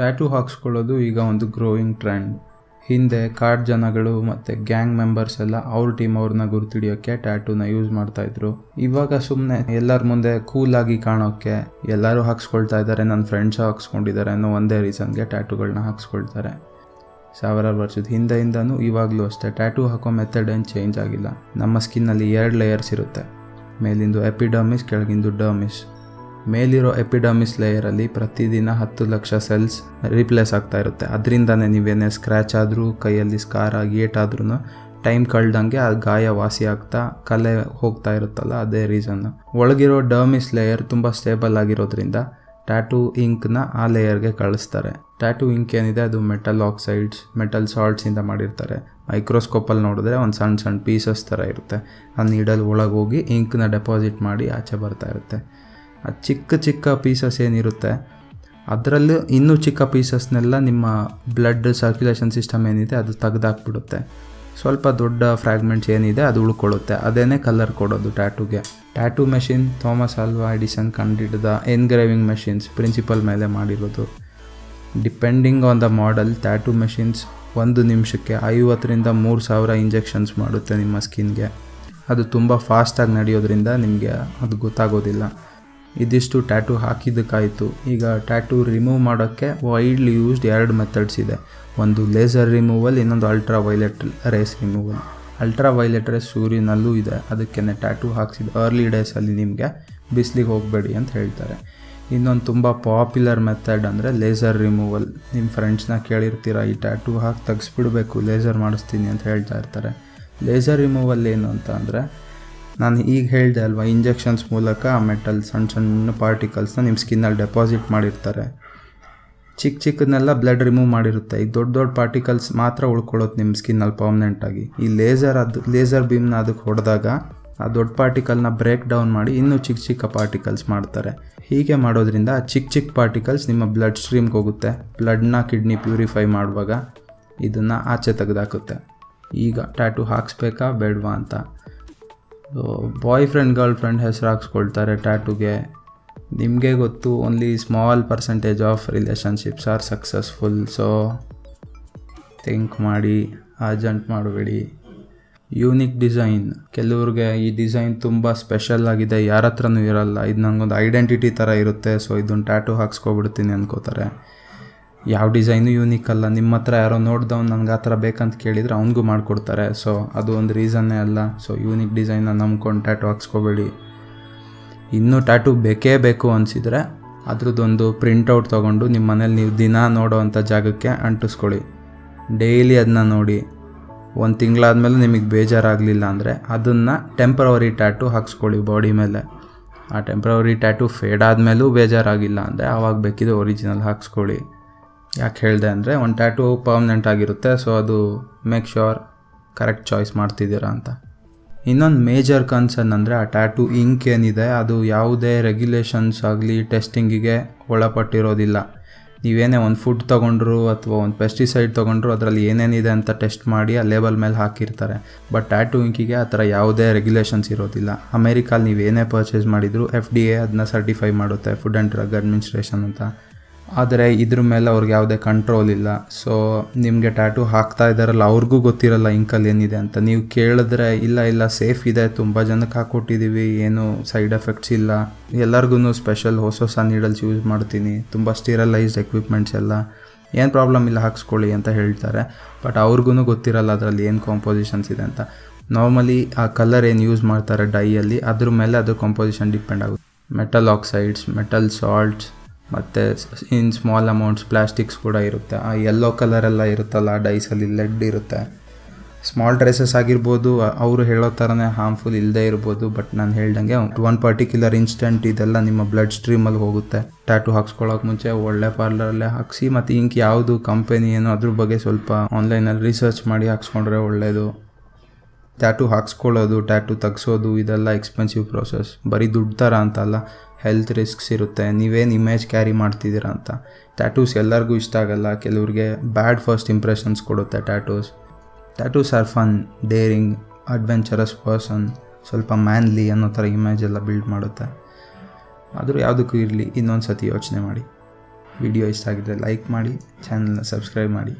Tattoo ಹಾಕ್ಸ್ಕೊಳ್ಳೋದು ಈಗ ಒಂದು growing trend. ಹಿಂದೆ ಕಾರ್ಡ್ ಜನಗಳು ಮತ್ತು ಗ್ಯಾಂಗ್ ಮೆಂಬರ್ಸ್ ಎಲ್ಲ ಅವ್ರ ಟೀಮ್ ಅವ್ರನ್ನ ಗುರುತಿಡಿಯೋಕ್ಕೆ ಟ್ಯಾಟೂನ ಯೂಸ್ ಮಾಡ್ತಾಯಿದ್ರು. ಇವಾಗ ಸುಮ್ಮನೆ ಎಲ್ಲರ ಮುಂದೆ ಕೂಲಾಗಿ ಕಾಣೋಕ್ಕೆ ಎಲ್ಲರೂ ಹಾಕ್ಸ್ಕೊಳ್ತಾ ಇದ್ದಾರೆ, ನನ್ನ ಫ್ರೆಂಡ್ಸು ಹಾಕ್ಸ್ಕೊಂಡಿದ್ದಾರೆ ಅನ್ನೋ ಒಂದೇ ರೀಸನ್ಗೆ ಟ್ಯಾಟೂಗಳನ್ನ ಹಾಕ್ಸ್ಕೊಳ್ತಾರೆ. ಸಾವಿರಾರು ವರ್ಷದ ಹಿಂದೆಯಿಂದನೂ ಇವಾಗಲೂ ಅಷ್ಟೇ ಟ್ಯಾಟೂ ಹಾಕೋ ಮೆಥಡ್ ಏನು ಚೇಂಜ್ ಆಗಿಲ್ಲ. ನಮ್ಮ ಸ್ಕಿನ್ನಲ್ಲಿ 2 ಲೇಯರ್ಸ್ ಇರುತ್ತೆ, ಮೇಲಿಂದು ಎಪಿಡರ್ಮಿಸ್, ಕೆಳಗಿಂದು ಡರ್ಮಿಸ್. ಮೇಲಿರೋ ಎಪಿಡರ್ಮಿಸ್ ಲೇಯರಲ್ಲಿ ಪ್ರತಿದಿನ 10 ಲಕ್ಷ ಸೆಲ್ಸ್ ರೀಪ್ಲೇಸ್ ಆಗ್ತಾ ಇರುತ್ತೆ. ಅದರಿಂದನೇ ನೀವೇನೇ ಸ್ಕ್ರ್ಯಾಚ್ ಆದರೂ, ಕೈಯಲ್ಲಿ ಸ್ಕಾರ ಏಟಾದ್ರೂ ಟೈಮ್ ಕಳೆದಂಗೆ ಆ ಗಾಯ ವಾಸಿ ಆಗ್ತಾ ಕಲೆ ಹೋಗ್ತಾ ಇರುತ್ತಲ್ಲ, ಅದೇ ರೀಸನ್ನು. ಒಳಗಿರೋ ಡರ್ಮಿಸ್ ಲೇಯರ್ ತುಂಬ ಸ್ಟೇಬಲ್ ಆಗಿರೋದ್ರಿಂದ ಟ್ಯಾಟೂ ಇಂಕ್ನ ಆ ಲೇಯರ್ಗೆ ಕಳಿಸ್ತಾರೆ. ಟ್ಯಾಟೂ ಇಂಕ್ ಏನಿದೆ ಅದು ಮೆಟಲ್ ಆಕ್ಸೈಡ್ಸ್, ಮೆಟಲ್ ಸಾಲ್ಟ್ಸಿಂದ ಮಾಡಿರ್ತಾರೆ. ಮೈಕ್ರೋಸ್ಕೋಪಲ್ಲಿ ನೋಡಿದ್ರೆ ಒಂದು ಸಣ್ಣ ಸಣ್ಣ ಪೀಸಸ್ ಥರ ಇರುತ್ತೆ. ಆ ನೀಡಲ್ಲಿ ಒಳಗೆ ಹೋಗಿ ಇಂಕ್ನ ಡೆಪಾಸಿಟ್ ಮಾಡಿ ಆಚೆ ಬರ್ತಾ ಇರುತ್ತೆ. ಆ ಚಿಕ್ಕ ಚಿಕ್ಕ ಪೀಸಸ್ ಏನಿರುತ್ತೆ ಅದರಲ್ಲೂ ಇನ್ನೂ ಚಿಕ್ಕ ಪೀಸಸ್ನೆಲ್ಲ ನಿಮ್ಮ ಬ್ಲಡ್ ಸರ್ಕ್ಯುಲೇಷನ್ ಸಿಸ್ಟಮ್ ಏನಿದೆ ಅದು ತೆಗೆದಾಕ್ಬಿಡುತ್ತೆ. ಸ್ವಲ್ಪ ದೊಡ್ಡ ಫ್ರ್ಯಾಗ್ಮೆಂಟ್ಸ್ ಏನಿದೆ ಅದು ಉಳ್ಕೊಳ್ಳುತ್ತೆ. ಅದೇನೇ ಕಲರ್ ಕೊಡೋದು ಟ್ಯಾಟೂಗೆ. Tattoo machine Thomas Alva Edison ಕಂಡಿಡಿದ ಎನ್ಗ್ರೇವಿಂಗ್ ಮೆಷಿನ್ಸ್ ಪ್ರಿನ್ಸಿಪಲ್ ಮೇಲೆ ಮಾಡಿರೋದು. Depending on the model tattoo machines 1 ನಿಮಿಷಕ್ಕೆ 50 ರಿಂದ 3000 ಇಂಜೆಕ್ಷನ್ಸ್ ಮಾಡುತ್ತೆ ನಿಮ್ಮ ಸ್ಕಿನ್ಗೆ. ಅದು ತುಂಬ ಫಾಸ್ಟಾಗಿ ನಡೆಯೋದ್ರಿಂದ ನಿಮಗೆ ಅದು ಗೊತ್ತಾಗೋದಿಲ್ಲ. ಇದಿಷ್ಟು ಟ್ಯಾಟೂ ಹಾಕಿದ್ದಕ್ಕಾಯಿತು. ಈಗ ಟ್ಯಾಟೂ ರಿಮೂವ್ ಮಾಡೋಕ್ಕೆ ವೈಡ್ಲಿ ಯೂಸ್ಡ್ 2 ಮೆಥಡ್ಸ್ ಇದೆ. ಒಂದು ಲೇಸರ್ ರಿಮೂವಲ್, ಇನ್ನೊಂದು ultra violet rays removal. Ultra violet rays ಸೂರ್ಯನಲ್ಲೂ ಇದೆ. ಅದಕ್ಕೆ ಟ್ಯಾಟೂ ಹಾಕ್ಸಿದ ಅರ್ಲಿ ಡೇಸಲ್ಲಿ ನಿಮಗೆ ಬಿಸಿಲಿಗೆ ಹೋಗಬೇಡಿ ಅಂತ ಹೇಳ್ತಾರೆ. ಇನ್ನೊಂದು ತುಂಬ ಪಾಪ್ಯುಲರ್ ಮೆಥಡ್ ಅಂದರೆ ಲೇಸರ್ ರಿಮೂವಲ್. ನಿಮ್ಮ ಫ್ರೆಂಡ್ಸ್ನ ಕೇಳಿರ್ತೀರ, ಈ ಟ್ಯಾಟೂ ಹಾಕಿ ತೆಗೆಸ್ಬಿಡಬೇಕು, ಲೇಸರ್ ಮಾಡಿಸ್ತೀನಿ ಅಂತ ಹೇಳ್ತಾ ಇರ್ತಾರೆ. ಲೇಸರ್ ರಿಮೂವಲ್ ಏನು ಅಂತ ಅಂದರೆ, ನಾನು ಈಗ ಹೇಳಿದೆ ಅಲ್ವಾ, ಇಂಜೆಕ್ಷನ್ಸ್ ಮೂಲಕ ಆ ಮೆಟಲ್ ಸಣ್ಣ ಸಣ್ಣ ಪಾರ್ಟಿಕಲ್ಸ್ನ ನಿಮ್ಮ ಸ್ಕಿನ್ನಲ್ಲಿ ಡೆಪಾಸಿಟ್ ಮಾಡಿರ್ತಾರೆ. ಚಿಕ್ಕ ಚಿಕ್ಕದನ್ನೆಲ್ಲ ಬ್ಲಡ್ ರಿಮೂವ್ ಮಾಡಿರುತ್ತೆ. ಈಗ ದೊಡ್ಡ ದೊಡ್ಡ ಪಾರ್ಟಿಕಲ್ಸ್ ಮಾತ್ರ ಉಳ್ಕೊಳ್ಳೋದು ನಿಮ್ಮ ಸ್ಕಿನ್ನಲ್ಲಿ ಪರ್ಮನೆಂಟಾಗಿ. ಈ ಲೇಸರ್ ಬೀಮ್ನ ಅದಕ್ಕೆ ಹೊಡೆದಾಗ ಆ ದೊಡ್ಡ ಪಾರ್ಟಿಕಲ್ನ ಬ್ರೇಕ್ ಡೌನ್ ಮಾಡಿ ಇನ್ನೂ ಚಿಕ್ಕ ಚಿಕ್ಕ ಪಾರ್ಟಿಕಲ್ಸ್ ಮಾಡ್ತಾರೆ. ಹೀಗೆ ಮಾಡೋದ್ರಿಂದ ಆ ಚಿಕ್ಕ ಚಿಕ್ಕ ಪಾರ್ಟಿಕಲ್ಸ್ ನಿಮ್ಮ ಬ್ಲಡ್ ಸ್ಟ್ರೀಮ್ಗೆ ಹೋಗುತ್ತೆ. ಬ್ಲಡ್ನ ಕಿಡ್ನಿ ಪ್ಯೂರಿಫೈ ಮಾಡುವಾಗ ಇದನ್ನು ಆಚೆ ತೆಗೆದಾಕುತ್ತೆ. ಈಗ ಟ್ಯಾಟೂ ಹಾಕ್ಸ್ಬೇಕಾ ಬೇಡವಾ ಅಂತ ಬಾಯ್ ಫ್ರೆಂಡ್ ಗರ್ಲ್ ಫ್ರೆಂಡ್ ಹೆಸರು ಹಾಕ್ಸ್ಕೊಳ್ತಾರೆ ಟ್ಯಾಟೂಗೆ. ನಿಮಗೆ ಗೊತ್ತು, only small percentage of relationships are successful. So think ಮಾಡಿ, ಅರ್ಜೆಂಟ್ ಮಾಡಬೇಡಿ. Unique design. ಕೆಲವ್ರಿಗೆ ಈ ಡಿಸೈನ್ ತುಂಬ ಸ್ಪೆಷಲ್ ಆಗಿದೆ, ಯಾರ ಹತ್ರನೂ ಇರೋಲ್ಲ, ಇದು ನನಗೊಂದು ಐಡೆಂಟಿಟಿ ಥರ ಇರುತ್ತೆ, ಸೊ ಇದೊಂದು ಟ್ಯಾಟೂ ಹಾಕ್ಸ್ಕೊಬಿಡ್ತೀನಿ ಅಂದ್ಕೋತಾರೆ. ಯಾವ ಡಿಸೈನು ಯೂನಿಕ್ ಅಲ್ಲ. ನಿಮ್ಮ ಹತ್ರ ಯಾರೋ ನೋಡ್ದವ್ನು ನನಗೆ ಆ ಥರ ಬೇಕಂತ ಕೇಳಿದರೆ ಅವ್ನಿಗೂ ಮಾಡಿಕೊಡ್ತಾರೆ. ಸೊ ಅದು ಒಂದು ರೀಸನ್ನೇ ಅಲ್ಲ. ಸೊ ಯೂನಿಕ್ ಡಿಸೈನ್ನ ನಂಬ್ಕೊಂಡು ಟ್ಯಾಟೂ ಹಾಕ್ಸ್ಕೊಬೇಡಿ. ಇನ್ನೂ ಟ್ಯಾಟೂ ಬೇಕೇ ಬೇಕು ಅನಿಸಿದರೆ ಅದ್ರದ್ದೊಂದು ಪ್ರಿಂಟೌಟ್ ತೊಗೊಂಡು ನಿಮ್ಮ ಮನೇಲಿ ನೀವು ದಿನ ನೋಡೋ ಅಂಥ ಜಾಗಕ್ಕೆ ಅಂಟಿಸ್ಕೊಳ್ಳಿ. ಡೈಲಿ ಅದನ್ನ ನೋಡಿ. 1 ತಿಂಗಳಾದಮೇಲೆ ನಿಮಗೆ ಬೇಜಾರಾಗಲಿಲ್ಲ ಅಂದರೆ ಅದನ್ನು ಟೆಂಪ್ರವರಿ ಟ್ಯಾಟೂ ಹಾಕ್ಸ್ಕೊಳ್ಳಿ ಬಾಡಿ ಮೇಲೆ. ಆ ಟೆಂಪ್ರವರಿ ಟ್ಯಾಟೂ ಫೇಡ್ ಆದಮೇಲೂ ಬೇಜಾರಾಗಿಲ್ಲ ಅಂದರೆ ಆವಾಗ ಬೇಕಿದ್ರೆ ಒರಿಜಿನಲ್ ಹಾಕ್ಸ್ಕೊಳ್ಳಿ. ಯಾಕೆ ಹೇಳಿದೆ ಅಂದರೆ, ಒಂದು ಟ್ಯಾಟೂ ಪರ್ಮನೆಂಟ್ ಆಗಿರುತ್ತೆ, ಸೊ ಅದು ಮೇಕ್ ಶ್ಯೂರ್ ಕರೆಕ್ಟ್ ಚಾಯ್ಸ್ ಮಾಡ್ತಿದ್ದೀರಾ ಅಂತ. ಇನ್ನೊಂದು ಮೇಜರ್ ಕನ್ಸರ್ನ್ ಅಂದರೆ ಆ ಟ್ಯಾಟೂ ಇಂಕ್ ಏನಿದೆ ಅದು ಯಾವುದೇ ರೆಗ್ಯುಲೇಷನ್ಸ್ ಆಗಲಿ ಟೆಸ್ಟಿಂಗಿಗೆ ಒಳಪಟ್ಟಿರೋದಿಲ್ಲ. ನೀವೇನೇ ಒಂದು ಫುಡ್ ತೊಗೊಂಡ್ರು ಅಥವಾ ಒಂದು ಪೆಸ್ಟಿಸೈಡ್ ತೊಗೊಂಡ್ರು ಅದರಲ್ಲಿ ಏನೇನಿದೆ ಅಂತ ಟೆಸ್ಟ್ ಮಾಡಿ ಆ ಲೇಬಲ್ ಮೇಲೆ ಹಾಕಿರ್ತಾರೆ. ಬಟ್ ಟ್ಯಾಟೂ ಇಂಕಿಗೆ ಆ ಥರ ಯಾವುದೇ ರೆಗ್ಯುಲೇಷನ್ಸ್ ಇರೋದಿಲ್ಲ. ಅಮೇರಿಕಾಲಿ ನೀವೇನೇ ಪರ್ಚೇಸ್ ಮಾಡಿದರೂ FDA ಅದನ್ನ ಸರ್ಟಿಫೈ ಮಾಡುತ್ತೆ, ಫುಡ್ ಆ್ಯಂಡ್ ಡ್ರಗ್ ಅಡ್ಮಿನಿಸ್ಟ್ರೇಷನ್ ಅಂತ. ಆದರೆ ಇದ್ರ ಮೇಲೆ ಅವ್ರಿಗೆ ಯಾವುದೇ ಕಂಟ್ರೋಲ್ ಇಲ್ಲ. ಸೊ ನಿಮಗೆ ಟ್ಯಾಟೂ ಹಾಕ್ತಾ ಇದ್ದಾರಲ್ಲ ಅವ್ರಿಗೂ ಗೊತ್ತಿರಲ್ಲ ಇಂಕಲ್ಲಿ ಏನಿದೆ ಅಂತ. ನೀವು ಕೇಳಿದ್ರೆ ಇಲ್ಲ ಇಲ್ಲ ಸೇಫ್ ಇದೆ, ತುಂಬ ಜನಕ್ಕೆ ಹಾಕ್ಕೊಟ್ಟಿದ್ದೀವಿ, ಏನು ಸೈಡ್ ಎಫೆಕ್ಟ್ಸ್ ಇಲ್ಲ, ಎಲ್ಲರಿಗೂ ಸ್ಪೆಷಲ್ ಹೊಸ ಹೊಸ ನೀಡಲ್ಸ್ ಯೂಸ್ ಮಾಡ್ತೀನಿ, ತುಂಬ ಸ್ಟಿರಲೈಸ್ಡ್ ಎಕ್ವಿಪ್ಮೆಂಟ್ಸ್ ಎಲ್ಲ, ಏನು ಪ್ರಾಬ್ಲಮ್ ಇಲ್ಲ ಹಾಕ್ಸ್ಕೊಳ್ಳಿ ಅಂತ ಹೇಳ್ತಾರೆ. ಬಟ್ ಅವ್ರಿಗೂ ಗೊತ್ತಿರಲ್ಲ ಅದರಲ್ಲಿ ಏನು ಕಾಂಪೋಸಿಷನ್ಸ್ ಇದೆ ಅಂತ. ನಾರ್ಮಲಿ ಆ ಕಲರ್ ಏನು ಯೂಸ್ ಮಾಡ್ತಾರೆ ಡೈಯಲ್ಲಿ ಅದ್ರ ಮೇಲೆ ಅದು ಕಾಂಪೋಸಿಷನ್ ಡಿಪೆಂಡ್ ಆಗುತ್ತೆ. ಮೆಟಲ್ ಆಕ್ಸೈಡ್ಸ್, ಮೆಟಲ್ ಸಾಲ್ಟ್ಸ್ ಮತ್ತು ಇನ್ ಸ್ಮಾಲ್ ಅಮೌಂಟ್ಸ್ ಪ್ಲ್ಯಾಸ್ಟಿಕ್ಸ್ ಕೂಡ ಇರುತ್ತೆ. ಆ ಯೆಲ್ಲೋ ಕಲರೆಲ್ಲ ಇರುತ್ತಲ್ಲ ಆ ಡೈಸಲ್ಲಿ ಲೆಡ್ ಇರುತ್ತೆ. ಸ್ಮಾಲ್ ಟ್ರೇಸಸ್ ಆಗಿರ್ಬೋದು, ಅವರು ಹೇಳೋ ಥರನೇ ಹಾರ್ಮ್ಫುಲ್ ಇಲ್ಲದೆ ಇರ್ಬೋದು. ಬಟ್ ನಾನು ಹೇಳ್ದಂಗೆ ಒಂದು ಪರ್ಟಿಕ್ಯುಲರ್ ಇನ್ಸ್ಟೆಂಟ್ ಇದೆಲ್ಲ ನಿಮ್ಮ ಬ್ಲಡ್ ಸ್ಟ್ರೀಮಲ್ಲಿ ಹೋಗುತ್ತೆ. ಟ್ಯಾಟೂ ಹಾಕ್ಸ್ಕೊಳ್ಳೋಕೆ ಮುಂಚೆ ಒಳ್ಳೆ ಪಾರ್ಲರಲ್ಲೇ ಹಾಕಿಸಿ. ಮತ್ತು ಇಂಕ್ ಯಾವುದು ಕಂಪೆನಿ ಏನೋ ಅದ್ರ ಬಗ್ಗೆ ಸ್ವಲ್ಪ ಆನ್ಲೈನಲ್ಲಿ ರಿಸರ್ಚ್ ಮಾಡಿ ಹಾಕ್ಸ್ಕೊಂಡ್ರೆ ಒಳ್ಳೆಯದು. ಟ್ಯಾಟೂ ಹಾಕ್ಸ್ಕೊಳ್ಳೋದು, ಟ್ಯಾಟೂ ತೆಗ್ಸೋದು ಇದೆಲ್ಲ ಎಕ್ಸ್ಪೆನ್ಸಿವ್ ಪ್ರೋಸೆಸ್. ಬರೀ ದುಡ್ಡು ಥರ ಅಂತಲ್ಲ, ಹೆಲ್ತ್ ರಿಸ್ಕ್ಸ್ ಇರುತ್ತೆ. ನೀವೇನು ಇಮೇಜ್ ಕ್ಯಾರಿ ಮಾಡ್ತಿದ್ದೀರಾ ಅಂತ. ಟ್ಯಾಟೂಸ್ ಎಲ್ಲರಿಗೂ ಇಷ್ಟ ಆಗಲ್ಲ. ಕೆಲವ್ರಿಗೆ ಬ್ಯಾಡ್ ಫಸ್ಟ್ ಇಂಪ್ರೆಷನ್ಸ್ ಕೊಡುತ್ತೆ tattoos. Tattoos are fun, daring, adventurous person, ಸ್ವಲ್ಪ ಮ್ಯಾನ್ಲಿ ಅನ್ನೋ ಥರ ಇಮೇಜೆಲ್ಲ ಬಿಲ್ಡ್ ಮಾಡುತ್ತೆ. ಆದರೂ ಯಾವುದಕ್ಕೂ ಇರಲಿ, ಇನ್ನೊಂದು ಸತಿ ಯೋಚನೆ ಮಾಡಿ. ವಿಡಿಯೋ ಇಷ್ಟ ಆಗಿದ್ದರೆ ಲೈಕ್ ಮಾಡಿ, ಚಾನಲ್ನ ಸಬ್ಸ್ಕ್ರೈಬ್ ಮಾಡಿ.